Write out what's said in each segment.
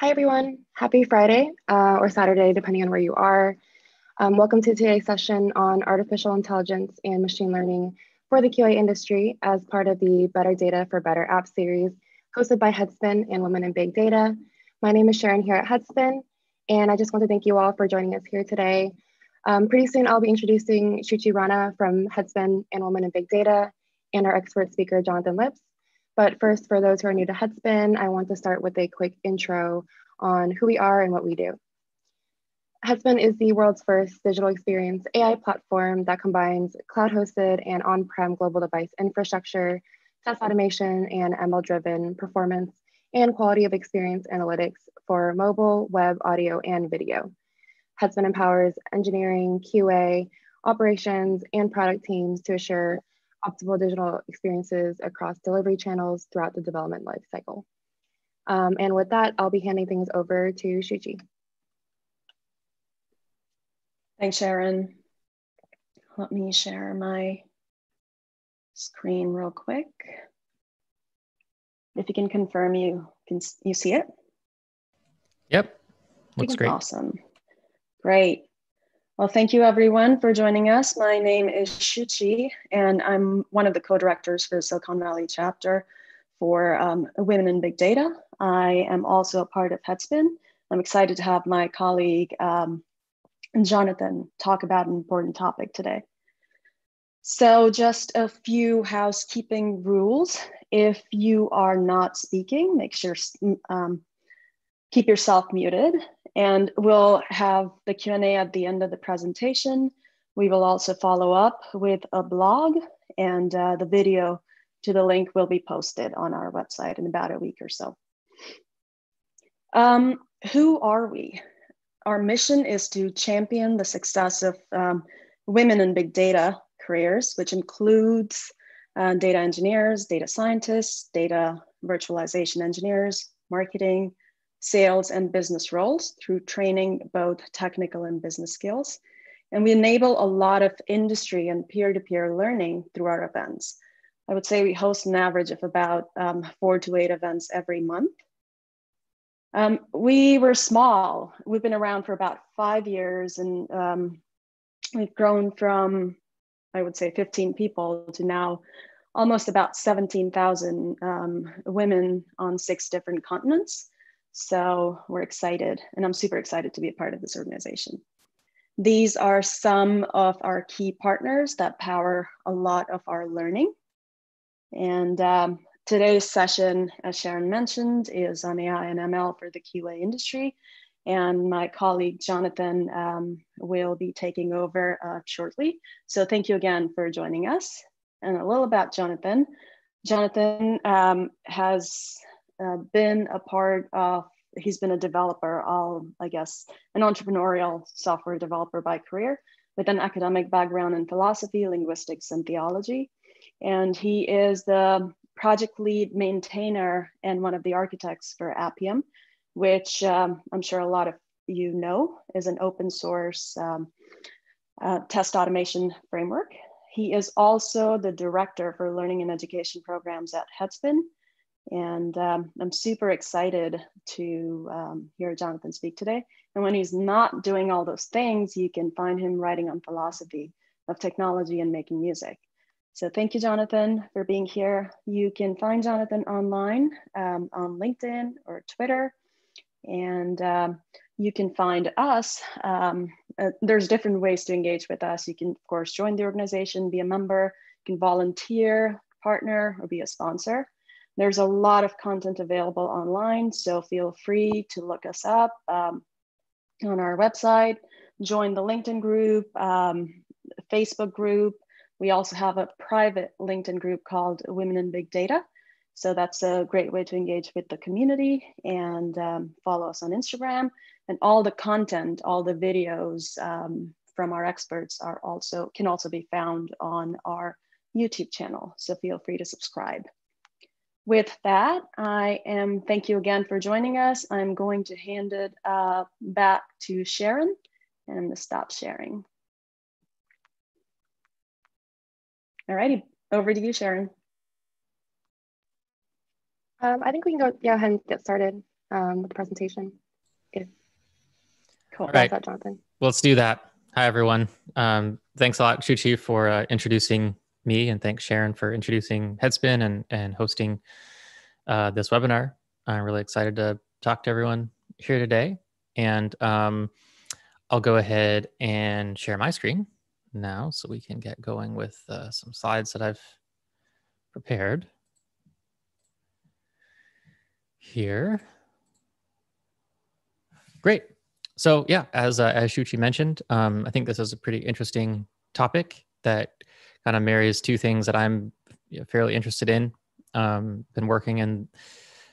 Hi everyone, happy Friday or Saturday, depending on where you are. Welcome to today's session on artificial intelligence and machine learning for the QA industry as part of the Better Data for Better App series hosted by Headspin and Women in Big Data. My name is Sharon here at Headspin, and I just want to thank you all for joining us here today. Pretty soon I'll be introducing Shuchi Rana from Headspin and Women in Big Data and our expert speaker, Jonathan Lipps. But first, for those who are new to Headspin, I want to start with a quick intro on who we are and what we do. Headspin is the world's first digital experience AI platform that combines cloud-hosted and on-prem global device infrastructure, test automation, and ML-driven performance and quality of experience analytics for mobile, web, audio, and video. Headspin empowers engineering, QA, operations, and product teams to assure optimal digital experiences across delivery channels throughout the development lifecycle. And with that, I'll be handing things over to Shuchi. Thanks, Sharon. Let me share my screen real quick. If you can confirm you see it? Yep, looks great. Awesome, great. Well, thank you everyone for joining us. My name is Shuchi, and I'm one of the co-directors for the Silicon Valley chapter for Women in Big Data. I am also a part of Headspin. I'm excited to have my colleague, Jonathan, talk about an important topic today. So just a few housekeeping rules. If you are not speaking, make sure keep yourself muted. And we'll have the Q&A at the end of the presentation. We will also follow up with a blog, and the video to the link will be posted on our website in about a week or so. Who are we? Our mission is to champion the success of women in big data careers, which includes data engineers, data scientists, data virtualization engineers, marketing, sales and business roles through training both technical and business skills. And we enable a lot of industry and peer-to-peer learning through our events. I would say we host an average of about 4 to 8 events every month. We were small. We've been around for about 5 years, and we've grown from, I would say, 15 people to now almost about 17,000 women on 6 different continents. So we're excited, and I'm super excited to be a part of this organization. These are some of our key partners that power a lot of our learning. And today's session, as Sharon mentioned, is on AI and ML for the QA industry. And my colleague, Jonathan, will be taking over shortly. So thank you again for joining us. And a little about Jonathan. Jonathan has been a part of, he's been a developer, I guess, an entrepreneurial software developer by career with an academic background in philosophy, linguistics, and theology. And he is the project lead maintainer and one of the architects for Appium, which I'm sure a lot of you know is an open source test automation framework. He is also the director for learning and education programs at Headspin. And I'm super excited to hear Jonathan speak today. And when he's not doing all those things, you can find him writing on philosophy of technology and making music. So thank you, Jonathan, for being here. You can find Jonathan online on LinkedIn or Twitter. And you can find us. There's different ways to engage with us. You can, of course, join the organization, be a member, you can volunteer, partner, or be a sponsor. There's a lot of content available online, so feel free to look us up on our website, join the LinkedIn group, Facebook group. We also have a private LinkedIn group called Women in Big Data. So that's a great way to engage with the community, and follow us on Instagram. And all the content, all the videos from our experts are also, can also be found on our YouTube channel. So feel free to subscribe. With that, thank you again for joining us. I'm going to hand it back to Sharon, and I'm gonna stop sharing. All righty, over to you, Sharon. I think we can go ahead and get started. with the presentation. Cool. All right. That, Jonathan. Well, let's do that. Hi, everyone. Thanks a lot, Chuchi, for introducing me, and thanks, Sharon, for introducing Headspin and hosting this webinar. I'm really excited to talk to everyone here today, and I'll go ahead and share my screen now so we can get going with some slides that I've prepared here. Great. So yeah, as Shuchi mentioned, I think this is a pretty interesting topic that kind of marries two things that I'm fairly interested in. Been working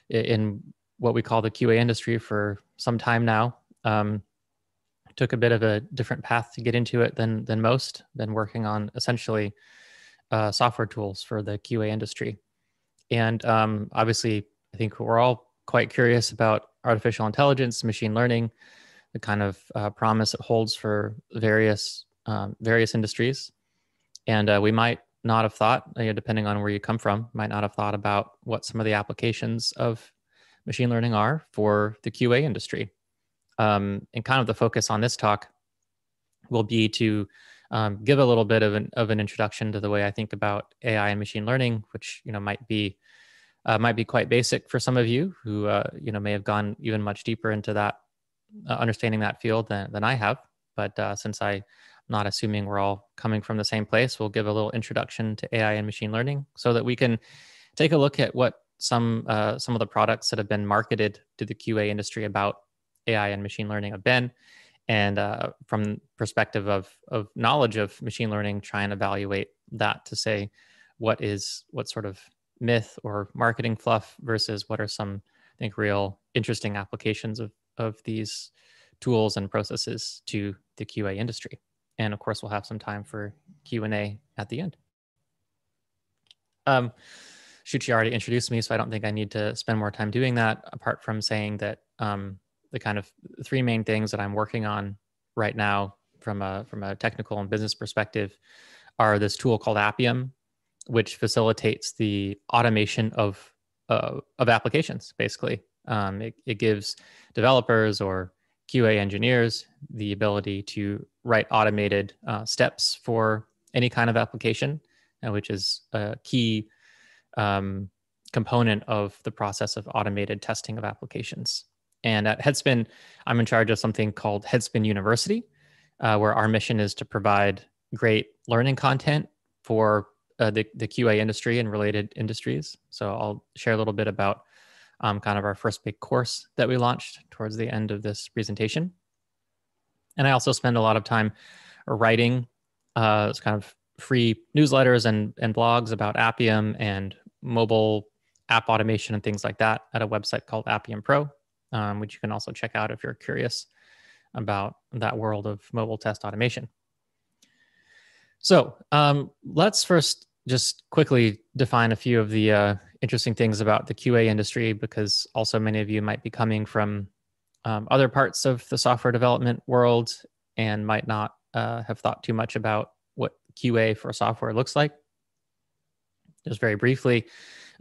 in what we call the QA industry for some time now. Took a bit of a different path to get into it than most. Been working on essentially software tools for the QA industry. And obviously, I think we're all quite curious about artificial intelligence, machine learning, the kind of promise it holds for various industries. And we might not have thought, depending on where you come from, might not have thought about what some of the applications of machine learning are for the QA industry. And kind of the focus on this talk will be to give a little bit of an introduction to the way I think about AI and machine learning, which might be quite basic for some of you who may have gone even much deeper into that, understanding that field than I have. But since I'm not assuming we're all coming from the same place, we'll give a little introduction to AI and machine learning so that we can take a look at what some of the products that have been marketed to the QA industry about AI and machine learning have been, and from the perspective of knowledge of machine learning, try and evaluate that to say what sort of myth or marketing fluff versus what are some, I think, real interesting applications of these tools and processes to the QA industry. And of course, we'll have some time for Q&A at the end. Shuchi already introduced me, so I don't think I need to spend more time doing that, apart from saying that the kind of three main things that I'm working on right now from a technical and business perspective are this tool called Appium, which facilitates the automation of applications, basically. It gives developers or QA engineers the ability to write automated steps for any kind of application, which is a key component of the process of automated testing of applications. And at Headspin, I'm in charge of something called Headspin University, where our mission is to provide great learning content for the QA industry and related industries. So I'll share a little bit about kind of our first big course that we launched towards the end of this presentation. And I also spend a lot of time writing kind of free newsletters and blogs about Appium and mobile app automation and things like that at a website called Appium Pro, which you can also check out if you're curious about that world of mobile test automation. So let's first just quickly define a few of the interesting things about the QA industry, because also many of you might be coming from other parts of the software development world and might not have thought too much about what QA for software looks like. Just very briefly,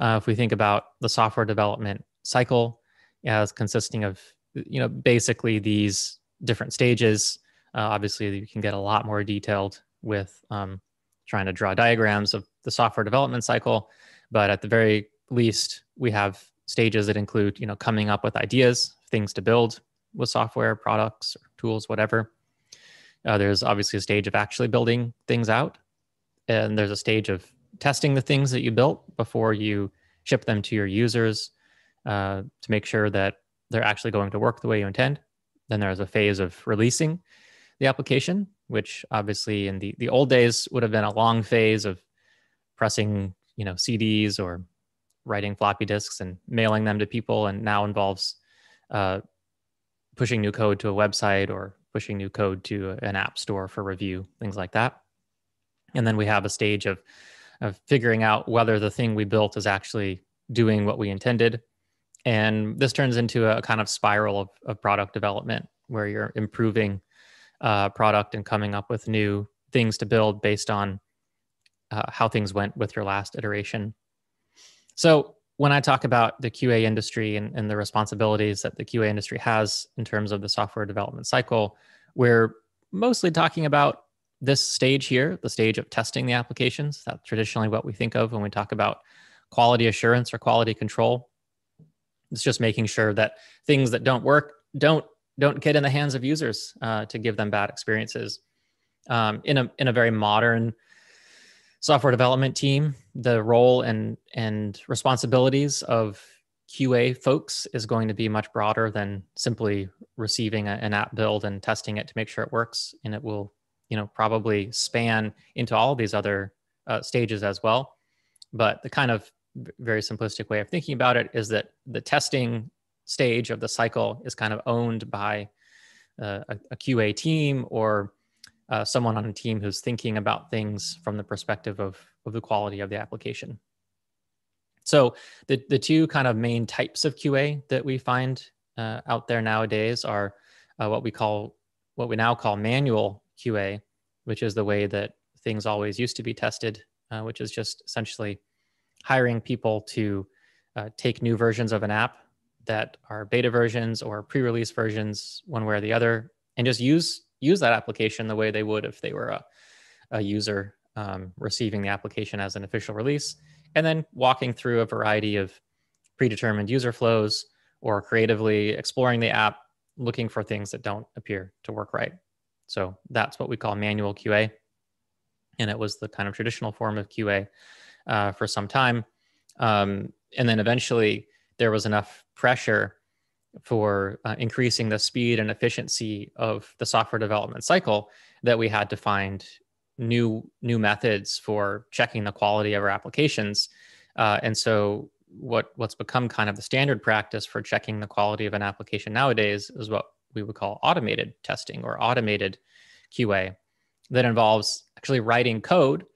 if we think about the software development cycle as consisting of, basically these different stages, obviously you can get a lot more detailed with trying to draw diagrams of the software development cycle. But at the very least, we have stages that include, coming up with ideas, things to build with software, products, tools, whatever. There's obviously a stage of actually building things out. And there's a stage of testing the things that you built before you ship them to your users to make sure that they're actually going to work the way you intend. Then there's a phase of releasing the application, which obviously in the old days would have been a long phase of pressing, CDs or writing floppy disks and mailing them to people, and now involves pushing new code to a website or pushing new code to an app store for review, things like that. And then we have a stage of figuring out whether the thing we built is actually doing what we intended. And this turns into a kind of spiral of product development, where you're improving product and coming up with new things to build based on how things went with your last iteration. So when I talk about the QA industry and the responsibilities that the QA industry has in terms of the software development cycle, we're mostly talking about this stage here, the stage of testing the applications. That's traditionally what we think of when we talk about quality assurance or quality control. It's just making sure that things that don't work don't get in the hands of users to give them bad experiences. In a very modern software development team, the role and responsibilities of QA folks is going to be much broader than simply receiving an app build and testing it to make sure it works. And it will, you know, probably span into all these other stages as well. But the kind of very simplistic way of thinking about it is that the testing stage of the cycle is kind of owned by a QA team or someone on a team who's thinking about things from the perspective of the quality of the application. So the two kind of main types of QA that we find out there nowadays are what we now call manual QA, which is the way that things always used to be tested, which is just essentially hiring people to take new versions of an app that are beta versions or pre-release versions one way or the other, and just use that application the way they would if they were a user receiving the application as an official release, and then walking through a variety of predetermined user flows or creatively exploring the app, looking for things that don't appear to work right. So that's what we call manual QA. And it was the kind of traditional form of QA for some time. And then eventually there was enough pressure for increasing the speed and efficiency of the software development cycle that we had to find new methods for checking the quality of our applications. And so what's become kind of the standard practice for checking the quality of an application nowadays is what we would call automated testing or automated QA. That involves actually writing code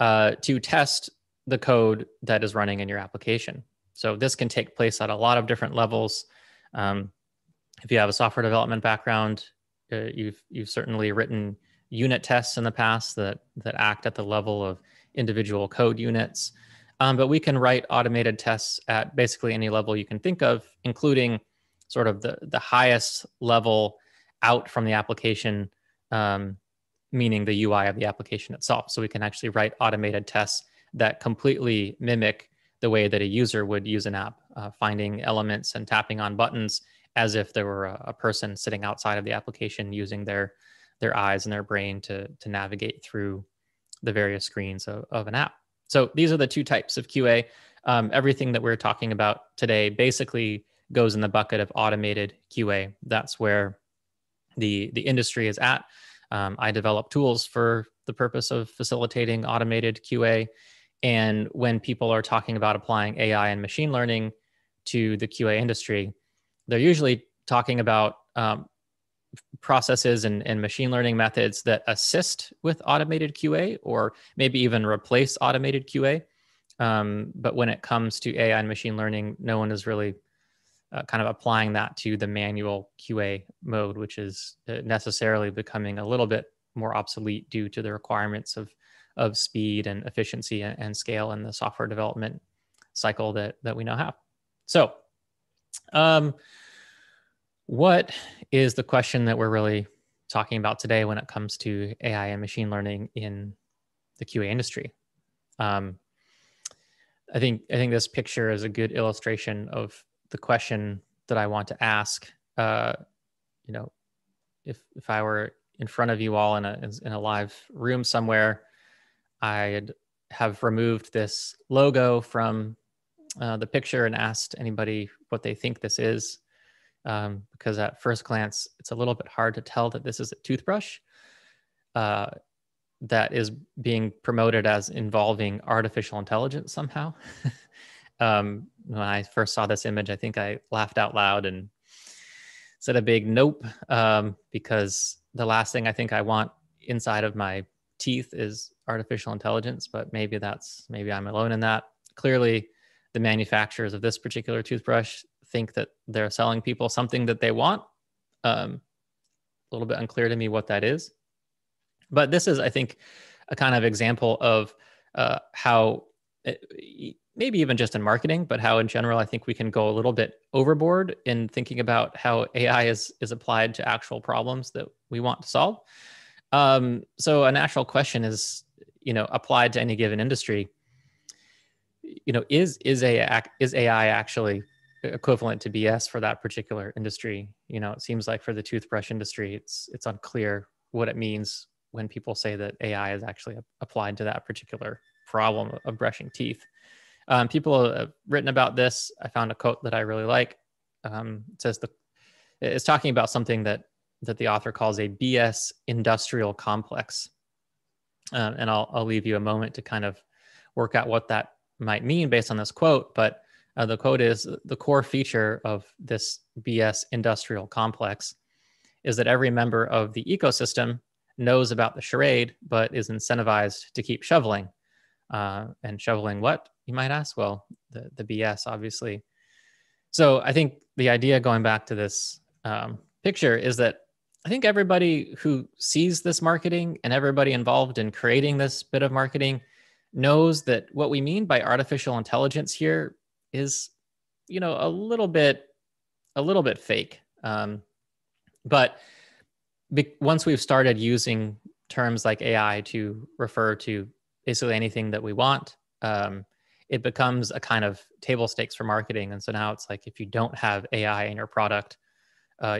to test the code that is running in your application. So this can take place at a lot of different levels. If you have a software development background, you've certainly written unit tests in the past that act at the level of individual code units. But we can write automated tests at basically any level you can think of, including sort of the highest level out from the application, meaning the UI of the application itself. So we can actually write automated tests that completely mimic the way that a user would use an app, finding elements and tapping on buttons as if there were a person sitting outside of the application using their eyes and their brain to navigate through the various screens of an app. So these are the two types of QA. Everything that we're talking about today basically goes in the bucket of automated QA. That's where the industry is at. I develop tools for the purpose of facilitating automated QA. And when people are talking about applying AI and machine learning to the QA industry, they're usually talking about processes and machine learning methods that assist with automated QA or maybe even replace automated QA. But when it comes to AI and machine learning, no one is really kind of applying that to the manual QA mode, which is necessarily becoming a little bit more obsolete due to the requirements of speed and efficiency and scale in the software development cycle that we now have. So what is the question that we're really talking about today when it comes to AI and machine learning in the QA industry? I think this picture is a good illustration of the question that I want to ask. You know, if I were in front of you all in a live room somewhere, I'd have removed this logo from the picture and asked anybody what they think this is, because at first glance, it's a little bit hard to tell that this is a toothbrush that is being promoted as involving artificial intelligence somehow. When I first saw this image, I think I laughed out loud and said a big nope, because the last thing I think I want inside of my teeth is artificial intelligence, but maybe I'm alone in that. Clearly, the manufacturers of this particular toothbrush think that they're selling people something that they want. A little bit unclear to me what that is. But this is, I think, a kind of example of how maybe even just in marketing, but how in general, I think we can go a little bit overboard in thinking about how AI is applied to actual problems that we want to solve. So a natural question is, you know, applied to any given industry, you know, is AI actually equivalent to BS for that particular industry? You know, it seems like for the toothbrush industry, it's unclear what it means when people say that AI is actually applied to that particular problem of brushing teeth. People have written about this. I found a quote that I really like. It says it's talking about something that the author calls a BS industrial complex. And I'll leave you a moment to kind of work out what that might mean based on this quote. But the quote is, the core feature of this BS industrial complex is that every member of the ecosystem knows about the charade, but is incentivized to keep shoveling. And shoveling what, you might ask? Well, the BS, obviously. So I think the idea, going back to this picture, is that I think everybody who sees this marketing and everybody involved in creating this bit of marketing knows that what we mean by artificial intelligence here is, you know, a little bit fake. But once we've started using terms like AI to refer to basically anything that we want, it becomes a kind of table stakes for marketing. And so now it's like, if you don't have AI in your product,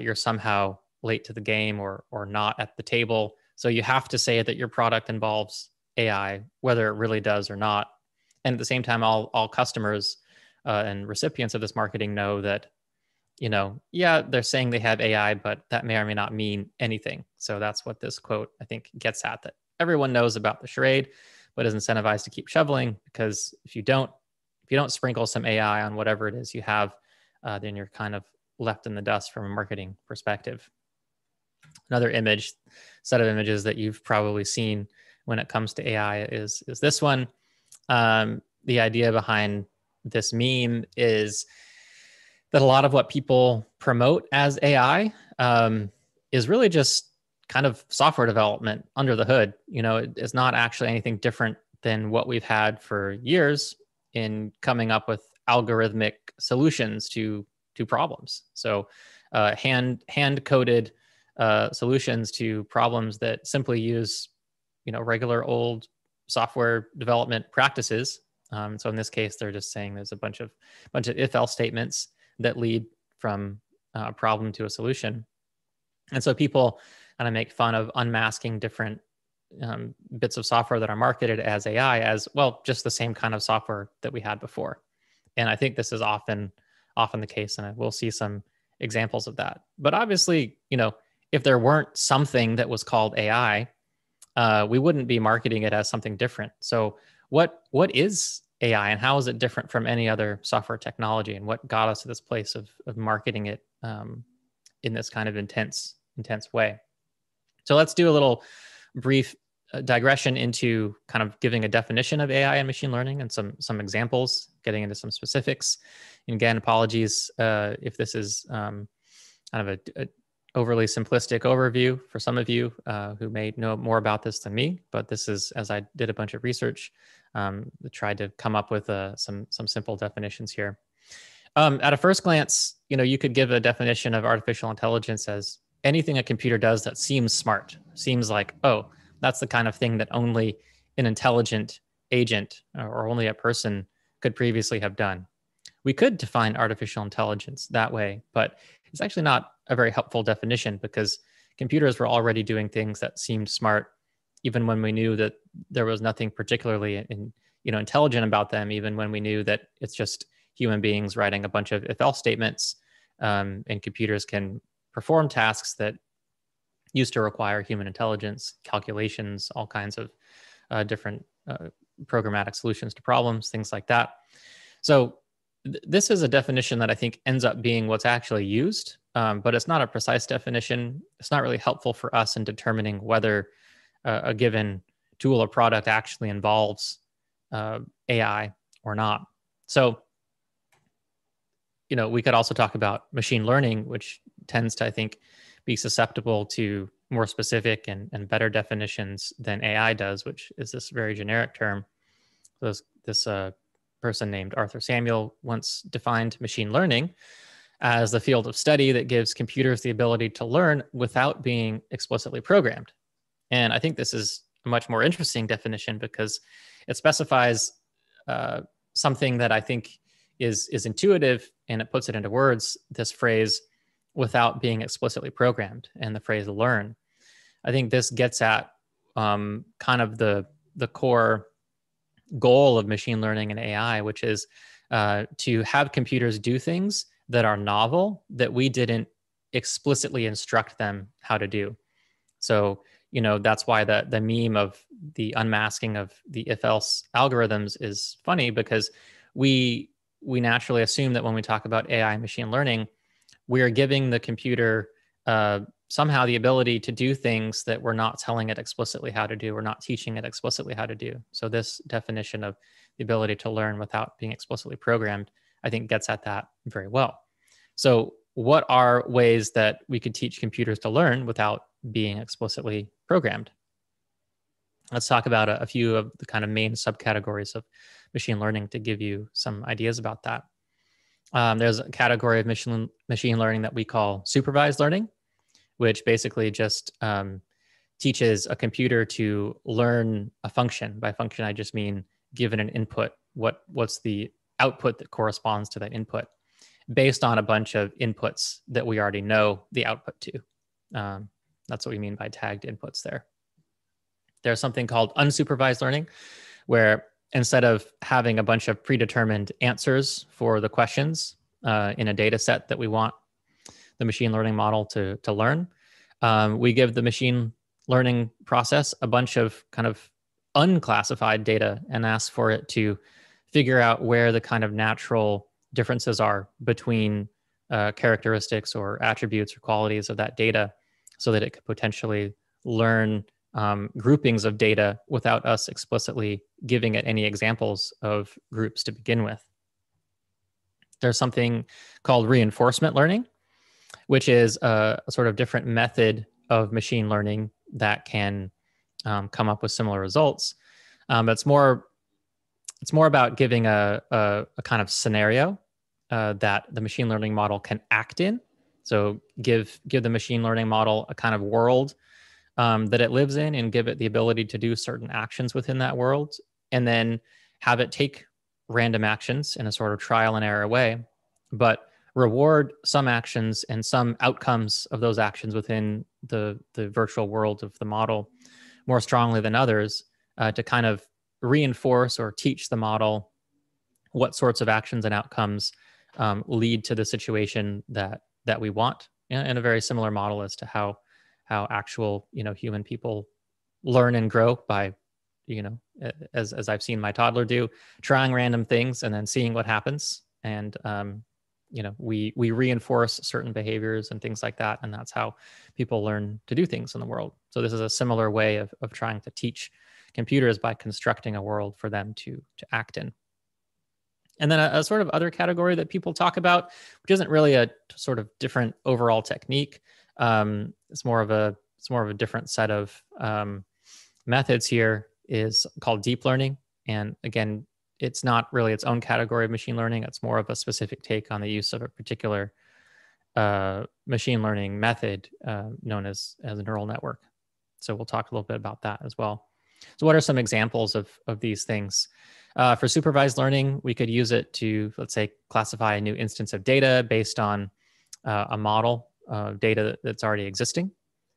you're somehow late to the game or not at the table. So you have to say that your product involves AI, whether it really does or not. And at the same time, all customers and recipients of this marketing know that, you know, yeah, they're saying they have AI, but that may or may not mean anything. So that's what this quote, I think, gets at, that everyone knows about the charade, but is incentivized to keep shoveling, because if you don't sprinkle some AI on whatever it is you have, then you're kind of left in the dust from a marketing perspective. Another set of images that you've probably seen when it comes to AI is this one. The idea behind this meme is that a lot of what people promote as AI is really just kind of software development under the hood. You know, it's not actually anything different than what we've had for years in coming up with algorithmic solutions to problems. So hand-coded solutions to problems that simply use, you know, regular old software development practices. So in this case, they're just saying there's a bunch of if-else statements that lead from a problem to a solution. And so people kind of make fun of unmasking different bits of software that are marketed as AI as, well, just the same kind of software that we had before. And I think this is often the case, and we'll see some examples of that. But obviously, you know, if there weren't something that was called AI, we wouldn't be marketing it as something different. So what is AI, and how is it different from any other software technology? And what got us to this place of marketing it in this kind of intense way? So let's do a little brief digression into kind of giving a definition of AI and machine learning and some examples, getting into some specifics. And again, apologies if this is kind of an overly simplistic overview for some of you who may know more about this than me, but this is, as I did a bunch of research, tried to come up with some simple definitions here. At a first glance, you know, you could give a definition of artificial intelligence as anything a computer does that seems smart, seems like, oh, that's the kind of thing that only an intelligent agent or only a person could previously have done. We could define artificial intelligence that way, but it's actually not a very helpful definition, because computers were already doing things that seemed smart, even when we knew that there was nothing particularly, you know, intelligent about them, even when we knew that it's just human beings writing a bunch of if-else statements, and computers can perform tasks that used to require human intelligence, calculations, all kinds of different programmatic solutions to problems, things like that. So this is a definition that I think ends up being what's actually used, but it's not a precise definition. It's not really helpful for us in determining whether a given tool or product actually involves AI or not. So, you know, we could also talk about machine learning, which tends to, I think, be susceptible to more specific and better definitions than AI does, which is this very generic term. So this person named Arthur Samuel once defined machine learning as the field of study that gives computers the ability to learn without being explicitly programmed. And I think this is a much more interesting definition because it specifies something that I think is intuitive, and it puts it into words, this phrase, without being explicitly programmed, and the phrase learn. I think this gets at kind of the core goal of machine learning and AI, which is to have computers do things that are novel that we didn't explicitly instruct them how to do. So, you know, that's why the meme of the unmasking of the if-else algorithms is funny, because we naturally assume that when we talk about AI and machine learning, we are giving the computer somehow the ability to do things that we're not telling it explicitly how to do. We're not teaching it explicitly how to do. So this definition of the ability to learn without being explicitly programmed, I think, gets at that very well. So what are ways that we could teach computers to learn without being explicitly programmed? Let's talk about a few of the kind of main subcategories of machine learning to give you some ideas about that. There's a category of machine learning that we call supervised learning, which basically just teaches a computer to learn a function. By function, I just mean given an input, what's the output that corresponds to that input based on a bunch of inputs that we already know the output to. That's what we mean by tagged inputs there. There's something called unsupervised learning, where instead of having a bunch of predetermined answers for the questions in a data set that we want the machine learning model to learn, we give the machine learning process a bunch of kind of unclassified data and ask for it to figure out where the kind of natural differences are between characteristics or attributes or qualities of that data, so that it could potentially learn groupings of data without us explicitly giving it any examples of groups to begin with. There's something called reinforcement learning, which is a sort of different method of machine learning that can come up with similar results. It's more about giving a kind of scenario that the machine learning model can act in. So give the machine learning model a kind of world that it lives in, and give it the ability to do certain actions within that world, and then have it take random actions in a sort of trial and error way, but reward some actions and some outcomes of those actions within the virtual world of the model more strongly than others to kind of reinforce or teach the model what sorts of actions and outcomes lead to the situation that we want, and a very similar model as to how actual, you know, human people learn and grow by, you know, as I've seen my toddler do, trying random things and then seeing what happens, and you know, we reinforce certain behaviors and things like that, and that's how people learn to do things in the world. So this is a similar way of trying to teach computers by constructing a world for them to act in. And then a sort of other category that people talk about, which isn't really a sort of different overall technique. It's more of a different set of methods here, is called deep learning. And again, it's not really its own category of machine learning. It's more of a specific take on the use of a particular machine learning method known as a neural network. So we'll talk a little bit about that as well. So what are some examples of these things? For supervised learning, we could use it to, let's say, classify a new instance of data based on a model of data that's already existing.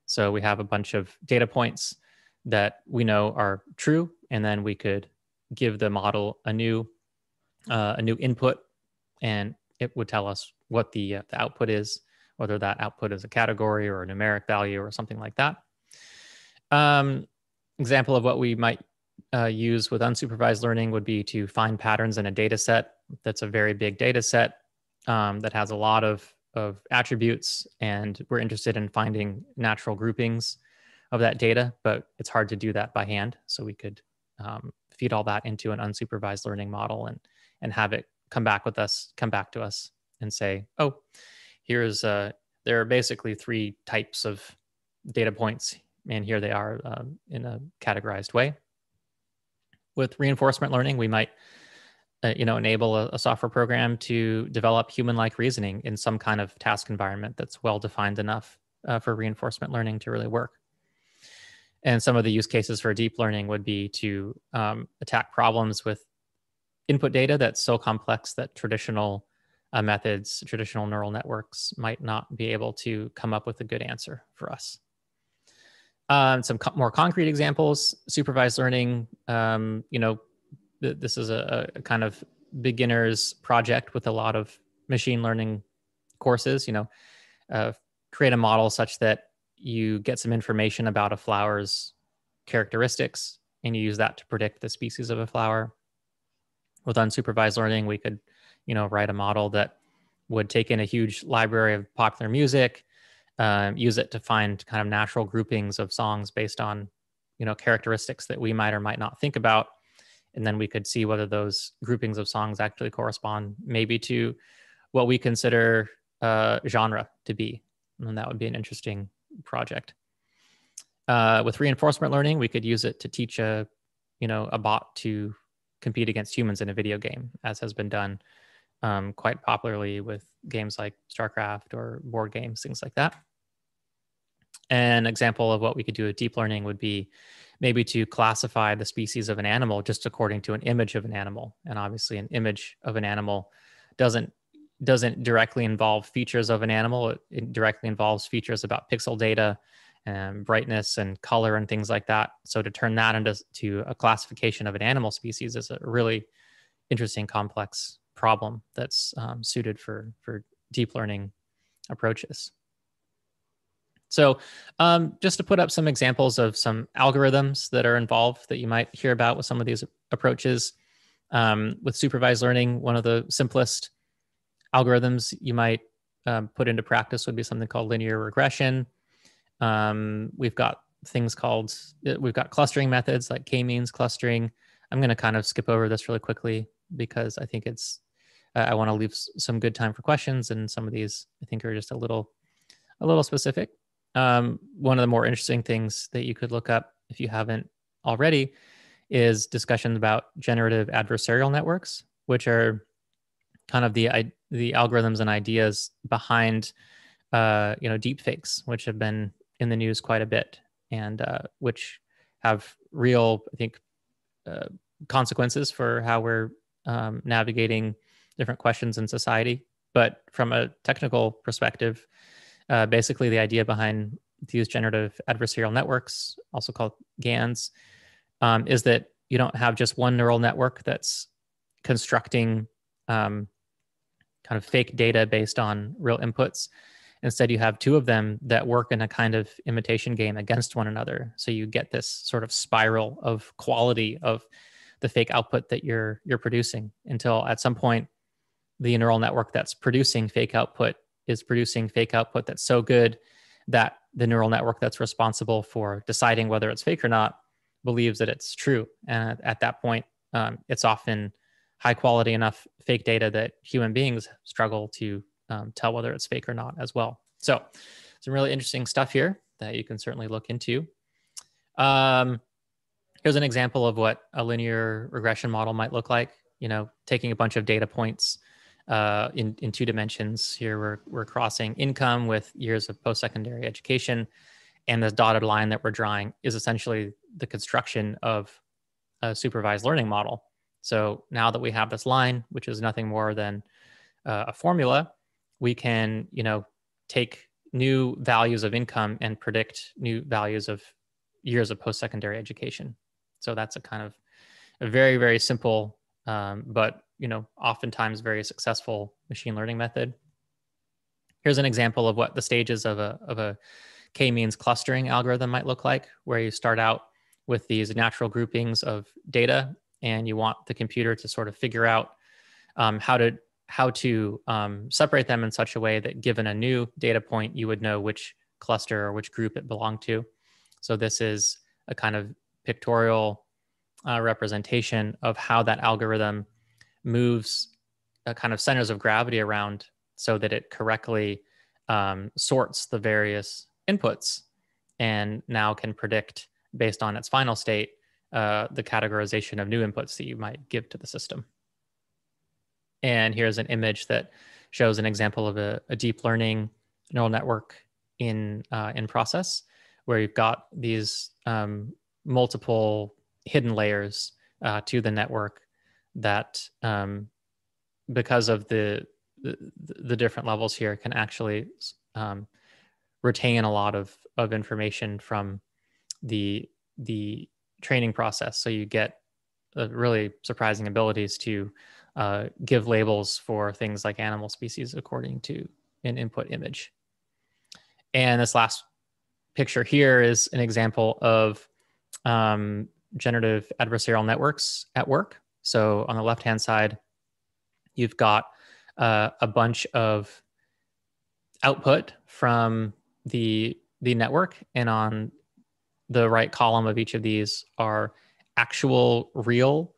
So we have a bunch of data points that we know are true, and then we could give the model a new input, and it would tell us what the output is, whether that output is a category or a numeric value or something like that. Example of what we might use with unsupervised learning would be to find patterns in a data set that's a very big data set that has a lot of attributes, and we're interested in finding natural groupings of that data, but it's hard to do that by hand. So we could feed all that into an unsupervised learning model and have it come back to us and say, oh, here's there are basically three types of data points, and here they are in a categorized way. With reinforcement learning, we might enable a software program to develop human-like reasoning in some kind of task environment that's well-defined enough for reinforcement learning to really work. And some of the use cases for deep learning would be to attack problems with input data that's so complex that traditional methods, traditional neural networks might not be able to come up with a good answer for us. Some more concrete examples, supervised learning, this is a kind of beginner's project with a lot of machine learning courses, create a model such that you get some information about a flower's characteristics and you use that to predict the species of a flower. With unsupervised learning, we could, write a model that would take in a huge library of popular music, use it to find kind of natural groupings of songs based on, characteristics that we might or might not think about. And then we could see whether those groupings of songs actually correspond maybe to what we consider genre to be. And that would be an interesting project. With reinforcement learning, we could use it to teach a bot to compete against humans in a video game, as has been done quite popularly with games like StarCraft or board games, things like that. An example of what we could do with deep learning would be maybe to classify the species of an animal just according to an image of an animal. And obviously an image of an animal doesn't directly involve features of an animal. It directly involves features about pixel data and brightness and color and things like that. So to turn that into a classification of an animal species is a really interesting, complex problem that's suited for deep learning approaches. So just to put up some examples of some algorithms that are involved that you might hear about with some of these approaches. With supervised learning, one of the simplest algorithms you might put into practice would be something called linear regression. We've got clustering methods like k-means clustering. I'm going to kind of skip over this really quickly because I think I want to leave some good time for questions, and some of these I think are just a little specific. One of the more interesting things that you could look up if you haven't already is discussions about generative adversarial networks, which are kind of the algorithms and ideas behind, deepfakes, which have been in the news quite a bit, and which have real, I think, consequences for how we're navigating different questions in society. But from a technical perspective, basically, the idea behind these generative adversarial networks, also called GANs, is that you don't have just one neural network that's constructing kind of fake data based on real inputs. Instead, you have two of them that work in a kind of imitation game against one another. So you get this sort of spiral of quality of the fake output that you're producing, until at some point, the neural network that's producing fake output is producing fake output that's so good that the neural network that's responsible for deciding whether it's fake or not believes that it's true. And at that point, it's often high quality enough fake data that human beings struggle to tell whether it's fake or not as well. So some really interesting stuff here that you can certainly look into. Here's an example of what a linear regression model might look like, taking a bunch of data points in two dimensions. Here we're crossing income with years of post-secondary education, and this dotted line that we're drawing is essentially the construction of a supervised learning model. So now that we have this line, which is nothing more than a formula, we can take new values of income and predict new values of years of post-secondary education. So that's a kind of a very, very simple but oftentimes very successful machine learning method. Here's an example of what the stages of a k-means clustering algorithm might look like, where you start out with these natural groupings of data, and you want the computer to sort of figure out how to separate them in such a way that given a new data point, you would know which cluster or which group it belonged to. So this is a kind of pictorial representation of how that algorithm moves kind of centers of gravity around so that it correctly sorts the various inputs, and now can predict based on its final state the categorization of new inputs that you might give to the system. And here's an image that shows an example of a deep learning neural network in process, where you've got these multiple hidden layers to the network that, because of the different levels here, can actually retain a lot of information from the training process. So you get really surprising abilities to give labels for things like animal species according to an input image. And this last picture here is an example of generative adversarial networks at work. So on the left-hand side, you've got a bunch of output from the network, and on the right column of each of these are actual real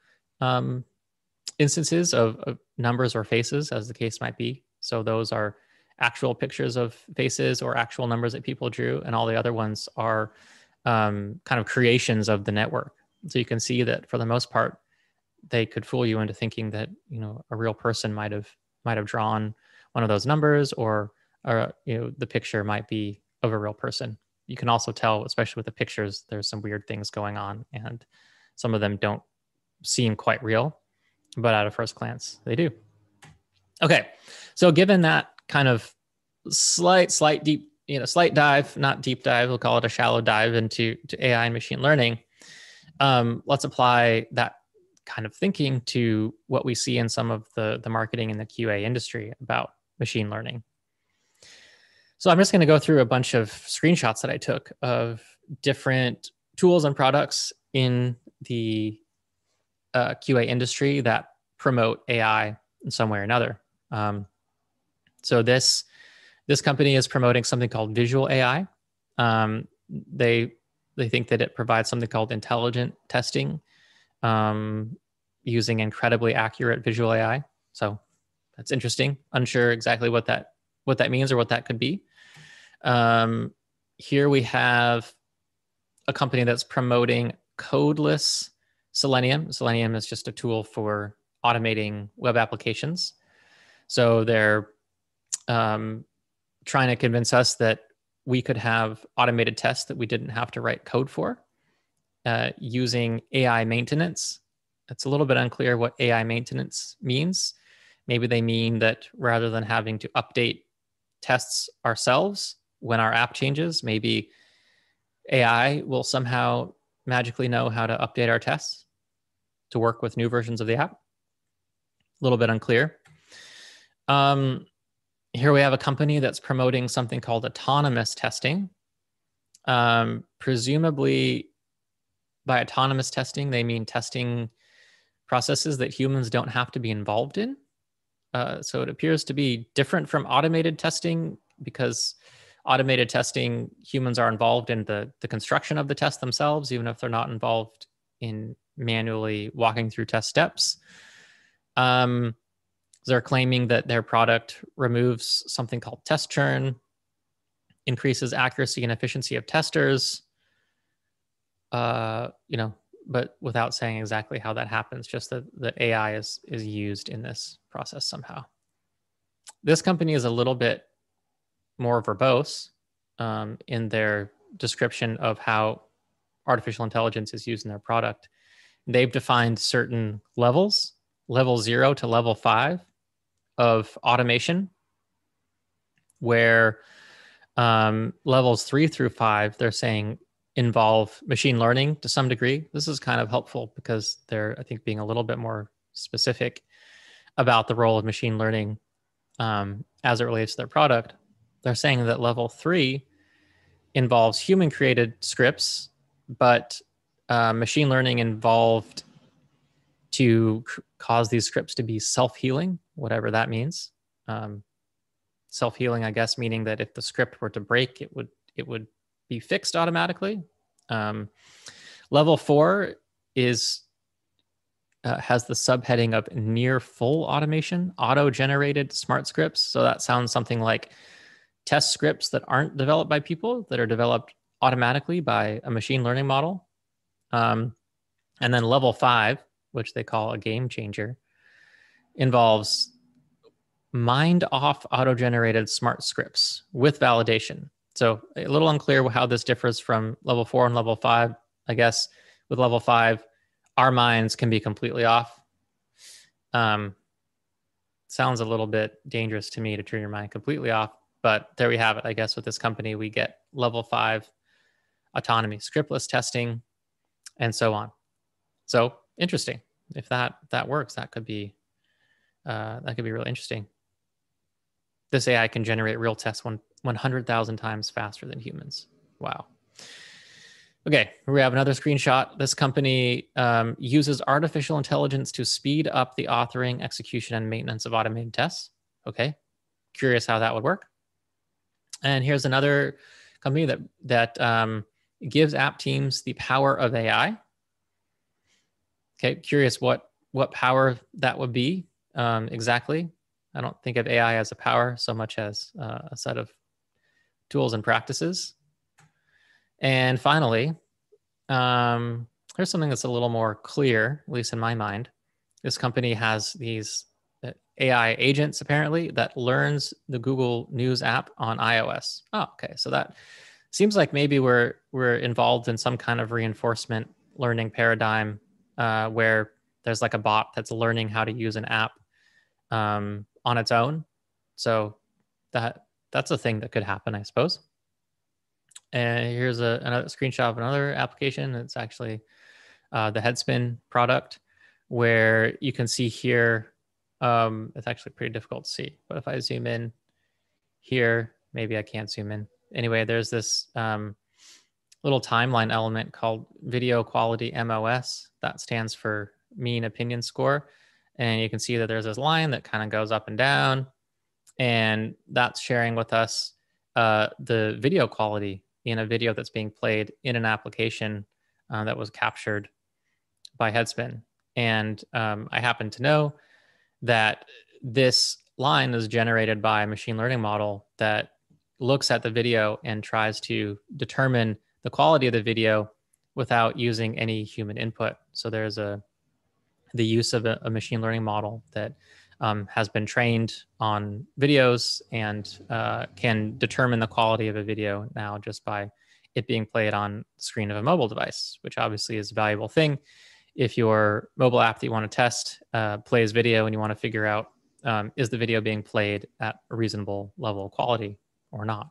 instances of numbers or faces, as the case might be. So those are actual pictures of faces or actual numbers that people drew, and all the other ones are kind of creations of the network. So you can see that for the most part, they could fool you into thinking that, you know, a real person might have drawn one of those numbers, or you know, the picture might be of a real person. You can also tell, especially with the pictures, there's some weird things going on, and some of them don't seem quite real, but at a first glance, they do. Okay, so given that kind of slight deep, you know, slight dive, not deep dive, we'll call it a shallow dive into AI and machine learning, let's apply that kind of thinking to what we see in some of the marketing and the QA industry about machine learning. So I'm just going to go through a bunch of screenshots that I took of different tools and products in the QA industry that promote AI in some way or another. So this company is promoting something called Visual AI. They think that it provides something called intelligent testing using incredibly accurate visual AI. So that's interesting. Unsure exactly what that means or what that could be. Here we have a company that's promoting codeless Selenium. Selenium is just a tool for automating web applications. So they're trying to convince us that we could have automated tests that we didn't have to write code for using AI maintenance. It's a little bit unclear what AI maintenance means. Maybe they mean that rather than having to update tests ourselves when our app changes, maybe AI will somehow magically know how to update our tests to work with new versions of the app. A little bit unclear. Here we have a company that's promoting something called autonomous testing. Presumably by autonomous testing, they mean testing processes that humans don't have to be involved in. So it appears to be different from automated testing, because automated testing, humans are involved in the construction of the test themselves, even if they're not involved in manually walking through test steps. They're claiming that their product removes something called test churn, increases accuracy and efficiency of testers, you know, but without saying exactly how that happens, just that the AI is used in this process somehow. This company is a little bit more verbose in their description of how artificial intelligence is used in their product. They've defined certain levels, level 0 to level 5 of automation, where levels 3 through 5, they're saying involve machine learning to some degree. This is kind of helpful because they're, I think, being a little bit more specific about the role of machine learning as it relates to their product. They're saying that level 3 involves human-created scripts, but machine learning involved to cause these scripts to be self-healing, whatever that means. Self-healing, I guess, meaning that if the script were to break, it would be fixed automatically. Level 4 is has the subheading of near full automation, auto-generated smart scripts. So that sounds something like test scripts that aren't developed by people, that are developed automatically by a machine learning model. And then level 5, which they call a game changer, involves mind off auto-generated smart scripts with validation. So a little unclear how this differs from level 4 and level 5. I guess with level 5, our minds can be completely off. Sounds a little bit dangerous to me to turn your mind completely off, but there we have it. I guess with this company, we get level 5 autonomy, scriptless testing, and so on. So interesting. If that works, that could be really interesting. This AI can generate real tests 100,000 times faster than humans. Wow. Okay, we have another screenshot. This company uses artificial intelligence to speed up the authoring, execution, and maintenance of automated tests. Okay, curious how that would work. And here's another company that gives app teams the power of AI. Okay, curious what power that would be exactly. I don't think of AI as a power so much as a set of tools and practices. And finally, here's something that's a little more clear, at least in my mind. This company has these AI agents, apparently, that learns the Google News app on iOS. Oh, okay. So that seems like maybe we're involved in some kind of reinforcement learning paradigm where there's like a bot that's learning how to use an app on its own. So that's a thing that could happen, I suppose. And here's another screenshot of another application. It's actually the Headspin product, where you can see here, it's actually pretty difficult to see, but if I zoom in here, maybe I can't zoom in. Anyway, there's this little timeline element called video quality MOS. That stands for mean opinion score. And you can see that there's this line that kind of goes up and down, and that's sharing with us the video quality in a video that's being played in an application that was captured by Headspin. And I happen to know that this line is generated by a machine learning model that looks at the video and tries to determine the quality of the video without using any human input. So there's the use of a machine learning model that has been trained on videos and can determine the quality of a video now just by it being played on the screen of a mobile device, which obviously is a valuable thing. If your mobile app that you want to test plays video and you want to figure out, is the video being played at a reasonable level of quality or not?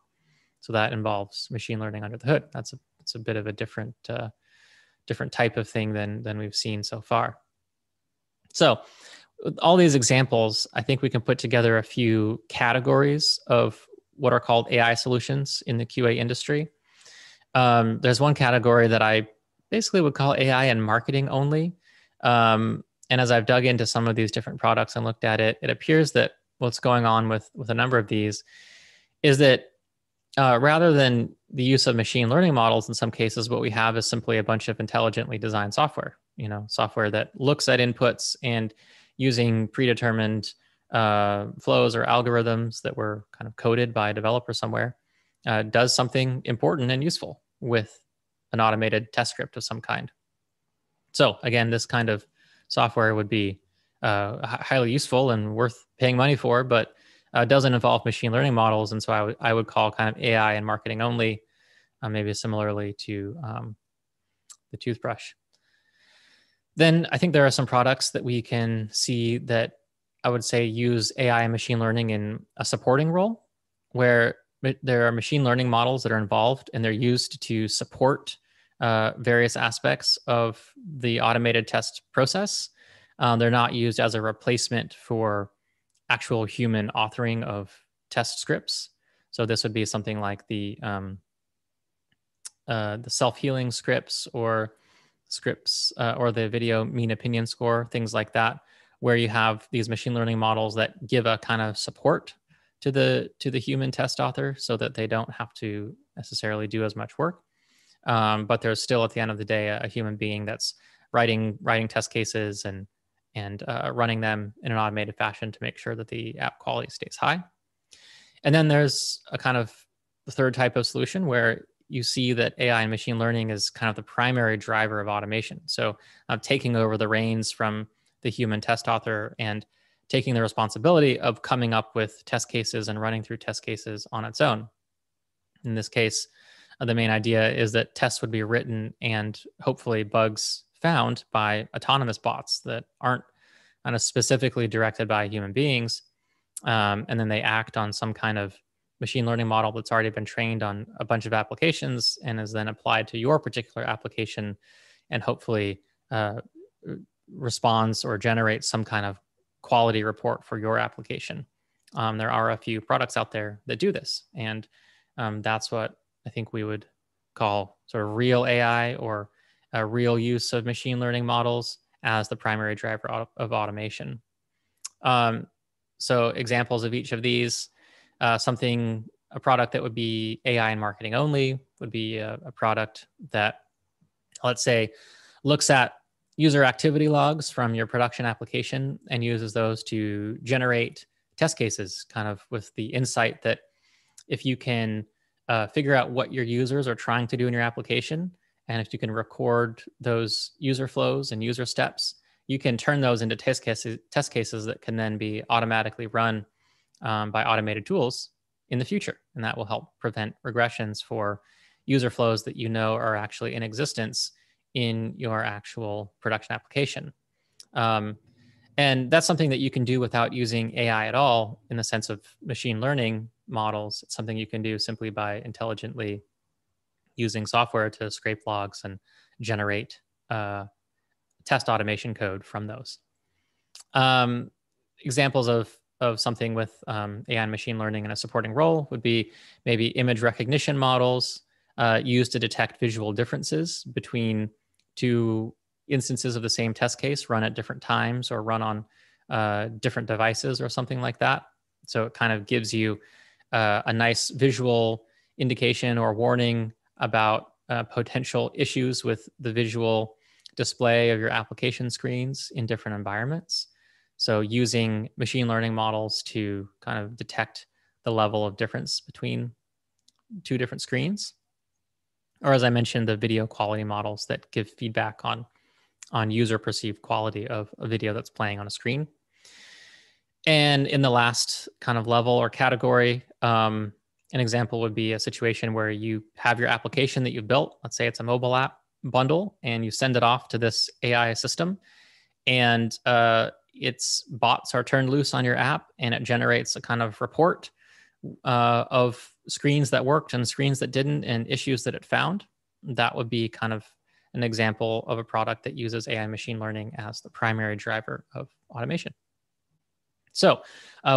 So that involves machine learning under the hood. It's a bit of a different type of thing than we've seen so far. So with all these examples, I think we can put together a few categories of what are called AI solutions in the QA industry. There's one category that I basically would call AI and marketing only. And as I've dug into some of these different products and looked at it, it appears that what's going on with a number of these is that rather than the use of machine learning models, in some cases, what we have is simply a bunch of intelligently designed software. You know, software that looks at inputs and using predetermined flows or algorithms that were kind of coded by a developer somewhere does something important and useful with an automated test script of some kind. So again, this kind of software would be highly useful and worth paying money for, but doesn't involve machine learning models. And so I would call kind of AI and marketing only, maybe similarly to the toothbrush. Then I think there are some products that we can see that I would say use AI and machine learning in a supporting role, where there are machine learning models that are involved and they're used to support various aspects of the automated test process. They're not used as a replacement for actual human authoring of test scripts. So this would be something like the self-healing scripts or scripts or the video mean opinion score, things like that, where you have these machine learning models that give a kind of support to the human test author so that they don't have to necessarily do as much work. But there's still, at the end of the day, a human being that's writing test cases and running them in an automated fashion to make sure that the app quality stays high. And then there's a kind of the third type of solution where you see that AI and machine learning is kind of the primary driver of automation. So taking over the reins from the human test author and taking the responsibility of coming up with test cases and running through test cases on its own. In this case, the main idea is that tests would be written and hopefully bugs found by autonomous bots that aren't kind of specifically directed by human beings. And then they act on some kind of machine learning model that's already been trained on a bunch of applications and is then applied to your particular application and hopefully responds or generates some kind of quality report for your application. There are a few products out there that do this. And that's what I think we would call sort of real AI or a real use of machine learning models as the primary driver of automation. So examples of each of these, a product that would be AI and marketing only would be a product that, let's say, looks at user activity logs from your production application and uses those to generate test cases, kind of with the insight that if you can figure out what your users are trying to do in your application, and if you can record those user flows and user steps, you can turn those into test cases that can then be automatically run by automated tools in the future. And that will help prevent regressions for user flows that you know are actually in existence in your actual production application. And that's something that you can do without using AI at all in the sense of machine learning models. It's something you can do simply by intelligently using software to scrape logs and generate test automation code from those. Examples of something with AI and machine learning in a supporting role would be maybe image recognition models used to detect visual differences between two instances of the same test case run at different times or run on different devices or something like that. So it kind of gives you a nice visual indication or warning about potential issues with the visual display of your application screens in different environments. So using machine learning models to kind of detect the level of difference between two different screens. Or as I mentioned, the video quality models that give feedback on user perceived quality of a video that's playing on a screen. And in the last kind of level or category, an example would be a situation where you have your application that you've built. Let's say it's a mobile app bundle and you send it off to this AI system and its bots are turned loose on your app and it generates a kind of report of screens that worked and screens that didn't and issues that it found. That would be kind of an example of a product that uses AI machine learning as the primary driver of automation. So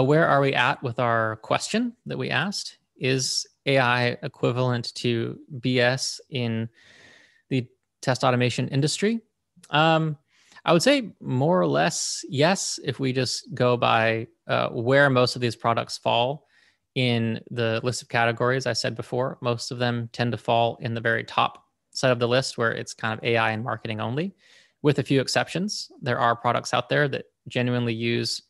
where are we at with our question that we asked? Is AI equivalent to BS in the test automation industry? I would say more or less yes, if we just go by where most of these products fall in the list of categories I said before. Most of them tend to fall in the very top side of the list where it's kind of AI and marketing only, with a few exceptions. There are products out there that genuinely use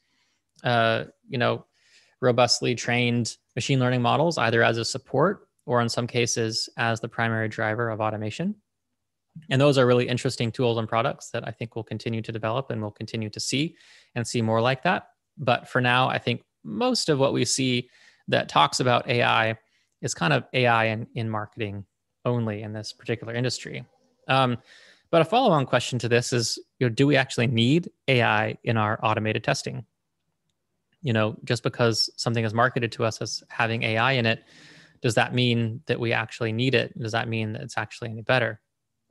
robustly trained machine learning models, either as a support or in some cases as the primary driver of automation. And those are really interesting tools and products that I think will continue to develop and we'll continue to see and see more like that. But for now, I think most of what we see that talks about AI is kind of AI in marketing only in this particular industry. But a follow-on question to this is, do we actually need AI in our automated testing? Just because something is marketed to us as having AI in it, does that mean that we actually need it? Does that mean that it's actually any better?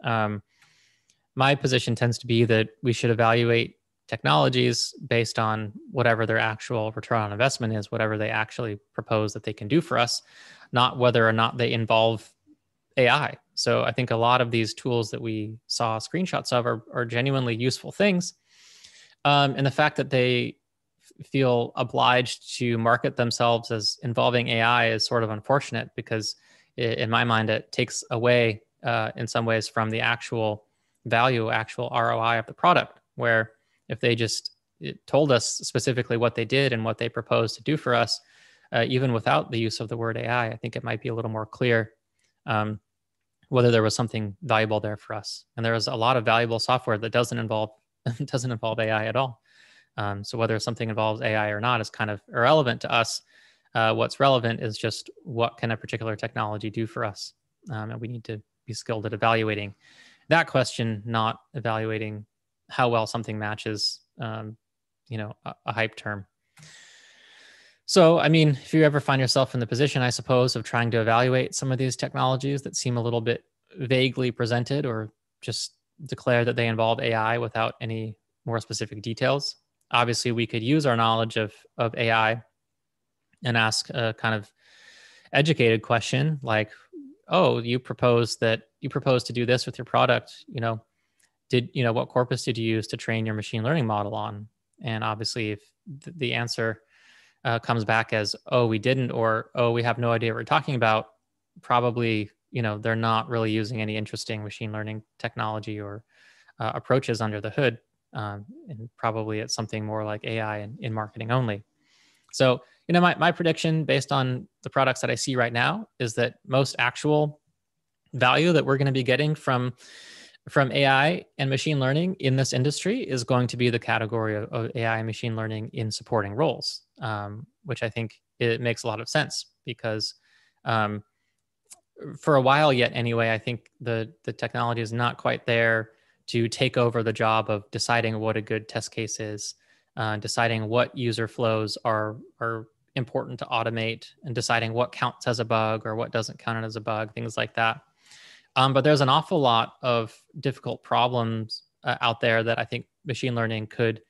My position tends to be that we should evaluate technologies based on whatever their actual return on investment is, whatever they actually propose that they can do for us, not whether or not they involve AI. So I think a lot of these tools that we saw screenshots of are genuinely useful things. And the fact that they feel obliged to market themselves as involving AI is sort of unfortunate because in my mind, it takes away in some ways from the actual value, actual ROI of the product, where if they just told us specifically what they did and what they proposed to do for us, even without the use of the word AI, I think it might be a little more clear whether there was something valuable there for us. And there is a lot of valuable software that doesn't involve AI at all. So whether something involves AI or not is kind of irrelevant to us. What's relevant is just what can a particular technology do for us? And we need to be skilled at evaluating that question, not evaluating how well something matches, you know, a hype term. So, I mean, if you ever find yourself in the position, I suppose, of trying to evaluate some of these technologies that seem a little bit vaguely presented or just declare that they involve AI without any more specific details. Obviously, we could use our knowledge of AI and ask a kind of educated question like, oh, you propose to do this with your product, you know, what corpus did you use to train your machine learning model on? And obviously, if the answer comes back as, oh, we didn't, or, oh, we have no idea what we're talking about, probably, you know, they're not really using any interesting machine learning technology or approaches under the hood. And probably it's something more like AI in marketing only. So, you know, my prediction based on the products that I see right now is that most actual value that we're going to be getting from AI and machine learning in this industry is going to be the category of AI and machine learning in supporting roles, which I think it makes a lot of sense because for a while yet anyway, I think the technology is not quite there to take over the job of deciding what a good test case is, deciding what user flows are important to automate, and deciding what counts as a bug or what doesn't count as a bug, things like that. But there's an awful lot of difficult problems out there that I think machine learning could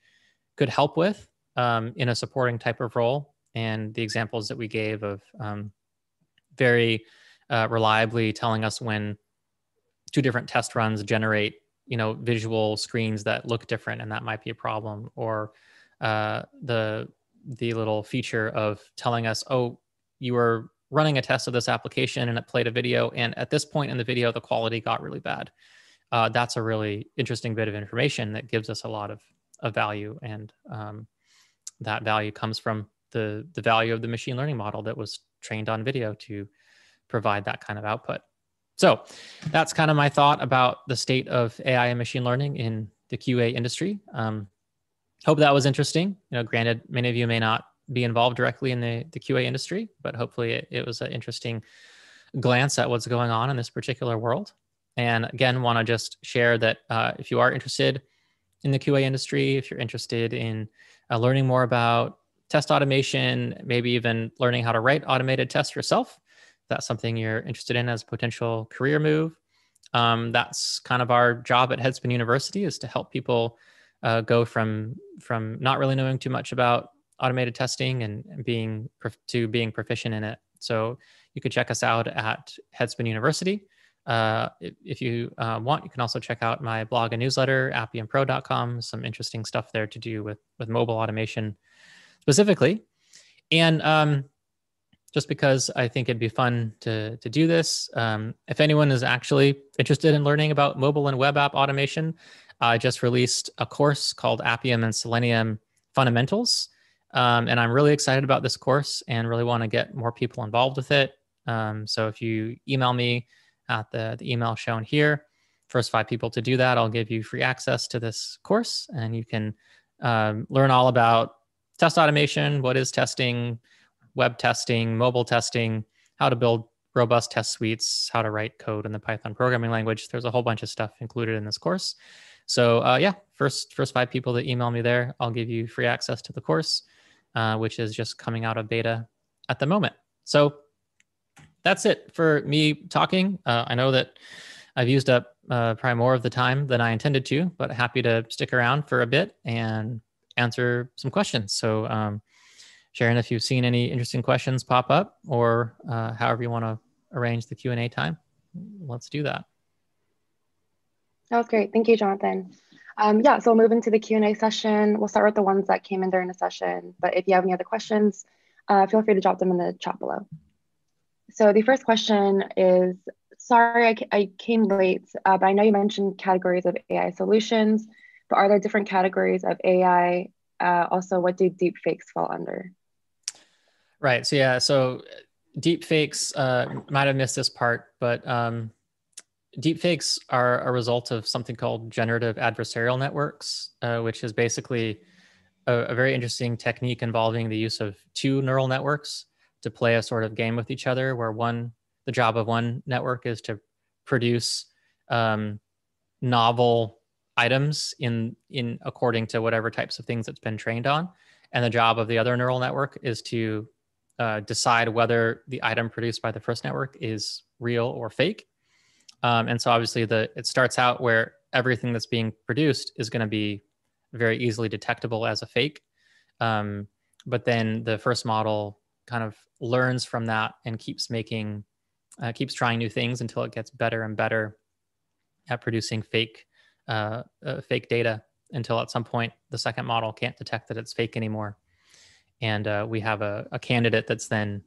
help with in a supporting type of role. And the examples that we gave of very reliably telling us when two different test runs generate, you know, visual screens that look different, and that might be a problem, or the little feature of telling us, oh, you were running a test of this application and it played a video, and at this point in the video, the quality got really bad. That's a really interesting bit of information that gives us a lot of value, and that value comes from the value of the machine learning model that was trained on video to provide that kind of output. So that's kind of my thought about the state of AI and machine learning in the QA industry. Hope that was interesting. You know, granted, many of you may not be involved directly in the QA industry, but hopefully it was an interesting glance at what's going on in this particular world. And again, want to just share that if you are interested in the QA industry, if you're interested in learning more about test automation, maybe even learning how to write automated tests yourself, that's something you're interested in as a potential career move. That's kind of our job at Headspin University, is to help people go from not really knowing too much about automated testing and being proficient in it. So you could check us out at Headspin University. If you want, you can also check out my blog and newsletter, appiumpro.com, some interesting stuff there to do with mobile automation specifically. And just because I think it'd be fun to do this. If anyone is actually interested in learning about mobile and web app automation, I just released a course called Appium and Selenium Fundamentals. And I'm really excited about this course and really want to get more people involved with it. So if you email me at the email shown here, first 5 people to do that, I'll give you free access to this course, and you can learn all about test automation, what is testing, web testing, mobile testing, how to build robust test suites, how to write code in the Python programming language. There's a whole bunch of stuff included in this course. So yeah, first 5 people that email me there, I'll give you free access to the course, which is just coming out of beta at the moment. So that's it for me talking. I know that I've used up probably more of the time than I intended to, but happy to stick around for a bit and answer some questions. So Sharon, if you've seen any interesting questions pop up, or however you want to arrange the Q&A time, let's do that. That was great. Thank you, Jonathan. Yeah, so we'll move into the Q&A session. We'll start with the ones that came in during the session, but if you have any other questions, feel free to drop them in the chat below. So the first question is, sorry, I came late, but I know you mentioned categories of AI solutions, but are there different categories of AI? Also, what do deepfakes fall under? Right. So yeah, so deepfakes, might have missed this part, but deepfakes are a result of something called generative adversarial networks, which is basically a very interesting technique involving the use of two neural networks to play a sort of game with each other, where the job of one network is to produce novel items in according to whatever types of things it's been trained on, and the job of the other neural network is to decide whether the item produced by the first network is real or fake. And so obviously it starts out where everything that's being produced is going to be very easily detectable as a fake. But then the first model kind of learns from that and keeps trying new things until it gets better and better at producing fake data, until at some point the second model can't detect that it's fake anymore. And we have a candidate that's then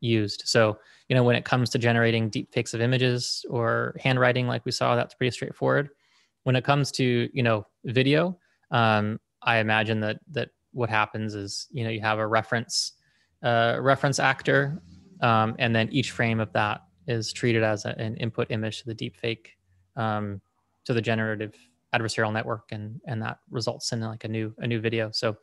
used. So, you know, when it comes to generating deep fakes of images or handwriting, like we saw, that's pretty straightforward. When it comes to, you know, video, I imagine that what happens is, you know, you have a reference actor, and then each frame of that is treated as an input image to the deep fake, to the generative adversarial network, and that results in like a new video. So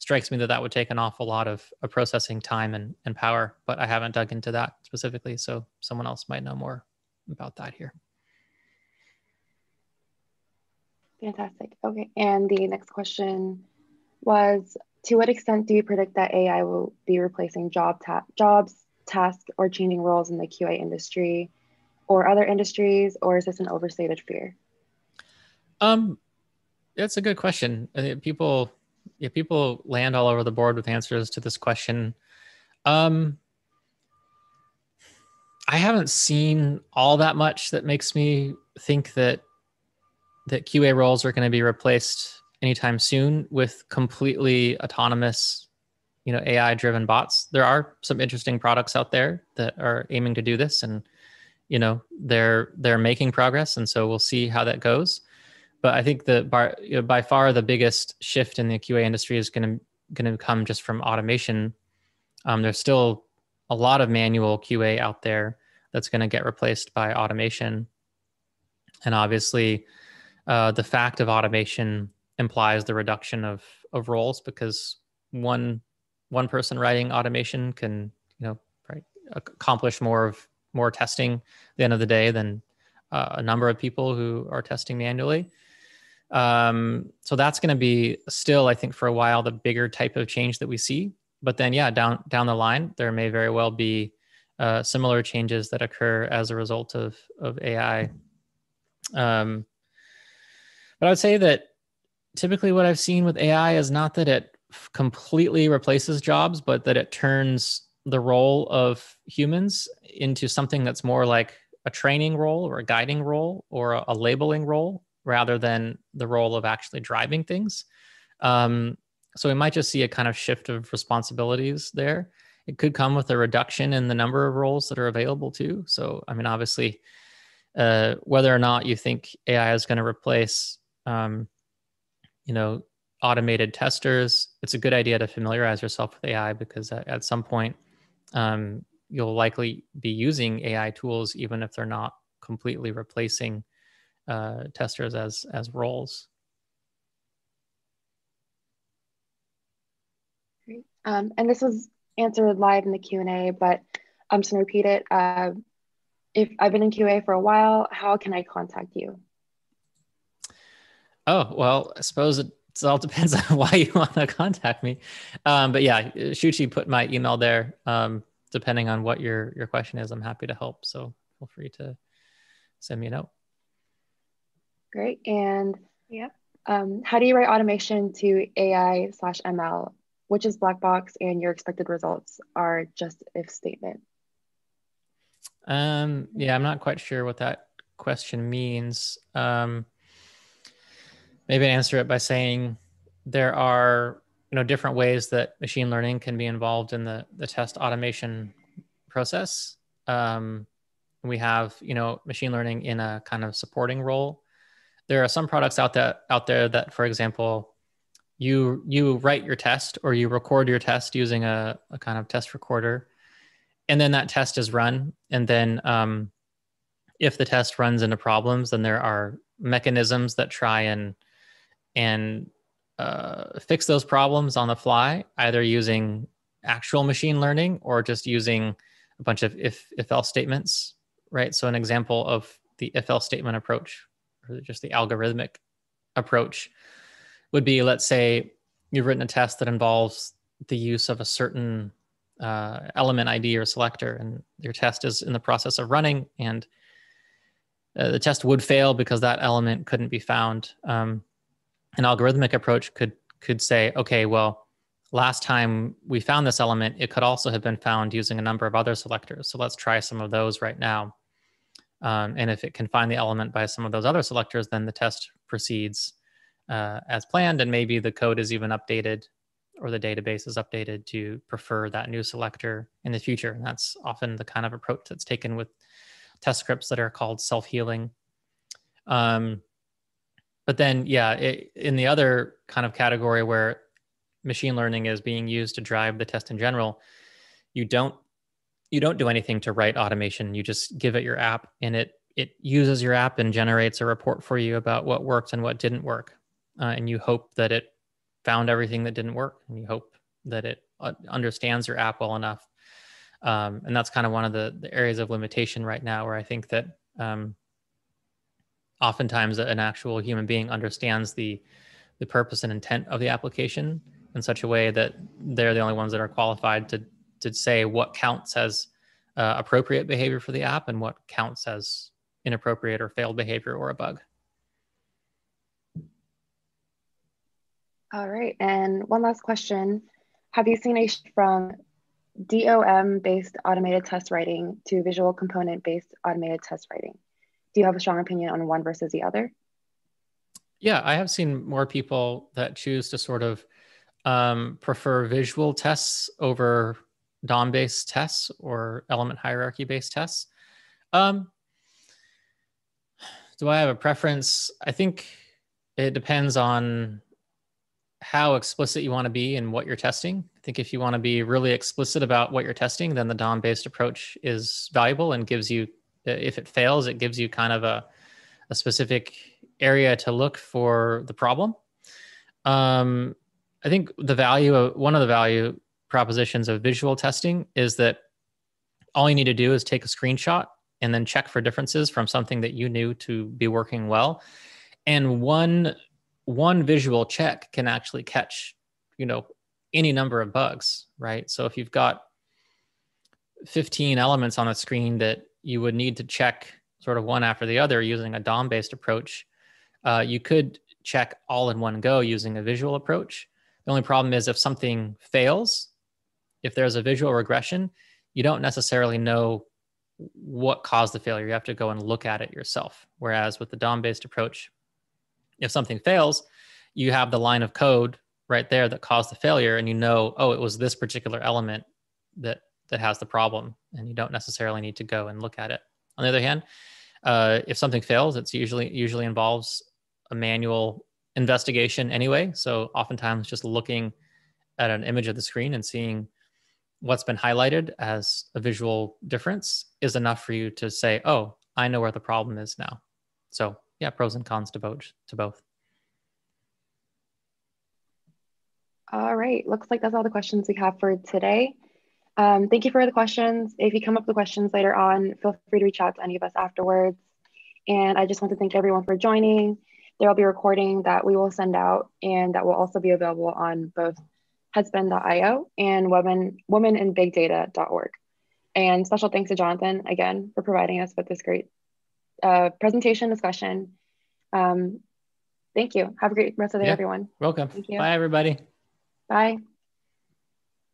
strikes me that would take an awful lot of processing time and power, but I haven't dug into that specifically, so someone else might know more about that here. Fantastic. Okay, and the next question was, to what extent do you predict that AI will be replacing jobs, tasks, or changing roles in the QA industry or other industries, or is this an overstated fear? That's a good question. I think people land all over the board with answers to this question. I haven't seen all that much that makes me think that QA roles are going to be replaced anytime soon with completely autonomous, you know, AI-driven bots. There are some interesting products out there that are aiming to do this, and, you know, they're making progress, and so we'll see how that goes. But I think that by far the biggest shift in the QA industry is going to come just from automation. There's still a lot of manual QA out there that's going to get replaced by automation. And obviously, the fact of automation implies the reduction of roles, because one person writing automation can, you know, accomplish more testing at the end of the day than a number of people who are testing manually. So that's going to be still, I think, for a while, the bigger type of change that we see. But then, yeah, down the line, there may very well be similar changes that occur as a result of AI. But I would say that typically what I've seen with AI is not that it completely replaces jobs, but that it turns the role of humans into something that's more like a training role or a guiding role or a labeling role, rather than the role of actually driving things. So we might just see a kind of shift of responsibilities there. It could come with a reduction in the number of roles that are available too. So, I mean, obviously, whether or not you think AI is going to replace, you know, automated testers, it's a good idea to familiarize yourself with AI, because at some point, you'll likely be using AI tools, even if they're not completely replacing testers as roles. Great. And this was answered live in the Q&A, but I'm just going to repeat it. If I've been in QA for a while, how can I contact you? Oh, well, I suppose it all depends on why you want to contact me. But yeah, Shuchi put my email there. Depending on what your question is, I'm happy to help. So feel free to send me a note. Great. And yeah, how do you write automation to AI/ML, which is black box, and your expected results are just if statement? Yeah, I'm not quite sure what that question means. Maybe I answer it by saying there are, you know, different ways that machine learning can be involved in the test automation process. We have, you know, machine learning in a kind of supporting role. There are some products out there that, for example, you write your test or you record your test using a kind of test recorder, and then that test is run. And then if the test runs into problems, then there are mechanisms that try and fix those problems on the fly, either using actual machine learning or just using a bunch of if-else statements, right? So an example of the if-else statement approach, or just the algorithmic approach, would be, let's say you've written a test that involves the use of a certain element ID or selector, and your test is in the process of running, and the test would fail because that element couldn't be found. An algorithmic approach could say, okay, well, last time we found this element, it could also have been found using a number of other selectors. So let's try some of those right now. And if it can find the element by some of those other selectors, then the test proceeds as planned, and maybe the code is even updated, or the database is updated to prefer that new selector in the future. And that's often the kind of approach that's taken with test scripts that are called self-healing. But then, yeah, in the other kind of category where machine learning is being used to drive the test in general, you don't do anything to write automation. You just give it your app, and it uses your app and generates a report for you about what worked and what didn't work. And you hope that it found everything that didn't work, and you hope that it understands your app well enough. And that's kind of one of the areas of limitation right now, where I think that oftentimes an actual human being understands the purpose and intent of the application in such a way that they're the only ones that are qualified to say what counts as appropriate behavior for the app and what counts as inappropriate or failed behavior or a bug. All right, and one last question. Have you seen a shift from DOM-based automated test writing to visual component-based automated test writing? Do you have a strong opinion on one versus the other? Yeah, I have seen more people that choose to sort of prefer visual tests over DOM-based tests or element hierarchy-based tests. Do I have a preference? I think it depends on how explicit you want to be in what you're testing. I think if you want to be really explicit about what you're testing, then the DOM-based approach is valuable and gives you, if it fails, it gives you kind of a specific area to look for the problem. I think the value of, one of the value propositions of visual testing is that all you need to do is take a screenshot and then check for differences from something that you knew to be working well. And one visual check can actually catch, you know, any number of bugs, right? So if you've got 15 elements on a screen that you would need to check sort of one after the other using a DOM-based approach, you could check all in one go using a visual approach. The only problem is if something fails, if there's a visual regression, you don't necessarily know what caused the failure. You have to go and look at it yourself. Whereas with the DOM-based approach, if something fails, you have the line of code right there that caused the failure, and you know, oh, it was this particular element that has the problem, and you don't necessarily need to go and look at it. On the other hand, if something fails, it's usually involves a manual investigation anyway. So oftentimes just looking at an image of the screen and seeing what's been highlighted as a visual difference is enough for you to say, oh, I know where the problem is now. So yeah, pros and cons to both. All right, looks like that's all the questions we have for today. Thank you for the questions. If you come up with questions later on, feel free to reach out to any of us afterwards. And I just want to thank everyone for joining. There will be a recording that we will send out, and that will also be available on both headspin.io and womeninbigdata.org. And special thanks to Jonathan again for providing us with this great presentation discussion. Thank you. Have a great rest of the day, everyone. Welcome. Bye, everybody. Bye.